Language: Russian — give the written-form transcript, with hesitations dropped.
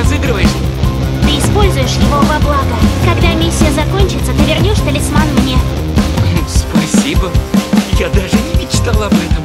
разыгрываешь? Ты используешь его во благо. Когда миссия закончится, ты вернешь талисман мне. Спасибо. Я даже не мечтала об этом.